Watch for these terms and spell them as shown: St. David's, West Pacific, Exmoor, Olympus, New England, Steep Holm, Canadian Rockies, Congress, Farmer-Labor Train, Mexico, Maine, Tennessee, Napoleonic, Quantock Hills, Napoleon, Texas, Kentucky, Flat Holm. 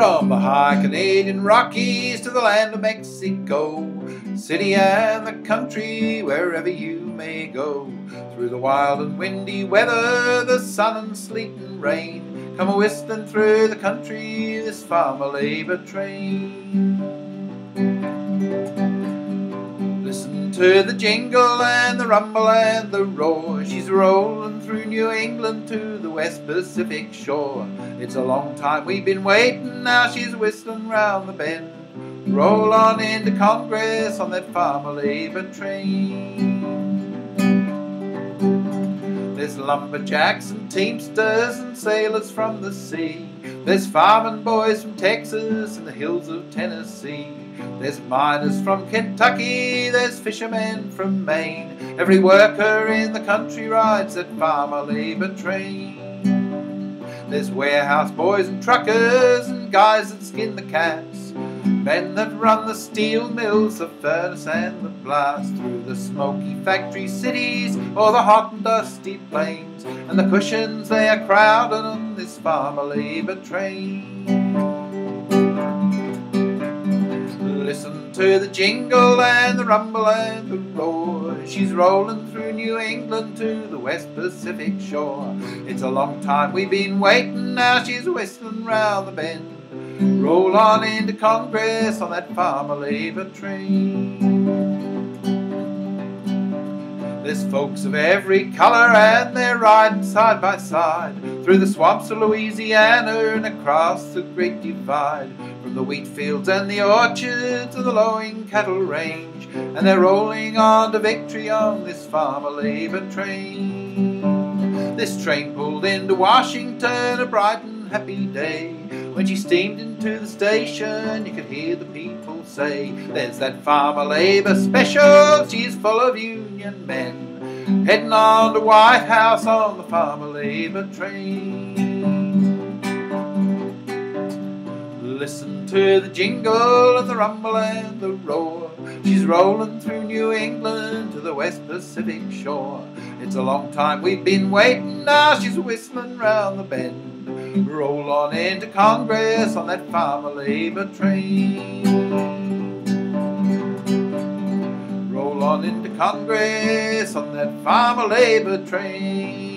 from the high Canadian Rockies to the land of Mexico, city and the country, wherever you may go. Through the wild and windy weather, the sun and sleet and rain, come a-whistling through the country, this farmer-labor train. Listen to the jingle and the rumble and the roar, she's rolling through New England to the West Pacific shore. It's a long time we've been waiting, now she's whistling round the bend. Roll on into Congress on that farmer-labor train. There's lumberjacks and teamsters and sailors from the sea. There's farming boys from Texas and the hills of Tennessee. There's miners from Kentucky, there's fishermen from Maine. Every worker in the country rides that farmer-labor train. There's warehouse boys and truckers and guys that skin the cats, men that run the steel mills, the furnace and the blast. Through the smoky factory cities or the hot and dusty plains, and the cushions they are crowded on this farmer-labor train. Listen to the jingle and the rumble and the roar, she's rolling through New England to the West Pacific shore. It's a long time we've been waiting, now she's whistling round the bend. Roll on into Congress on that farmer-labor train. There's folks of every colour and they're riding side by side through the swamps of Louisiana and across the Great Divide. From the wheat fields and the orchards to the lowing cattle range, and they're rolling on to victory on this farmer-labor train. This train pulled into Washington, a bright and happy day. When she steamed into the station, you could hear the people say, there's that farmer-labor special, she's full of union men, heading on to White House on the farmer-labor train. Listen to the jingle and the rumble and the roar, she's rolling through New England to the West Pacific shore. It's a long time we've been waiting, now she's whistling round the bend. Roll on into Congress on that farmer-labor train. Roll on into Congress on that farmer-labor train.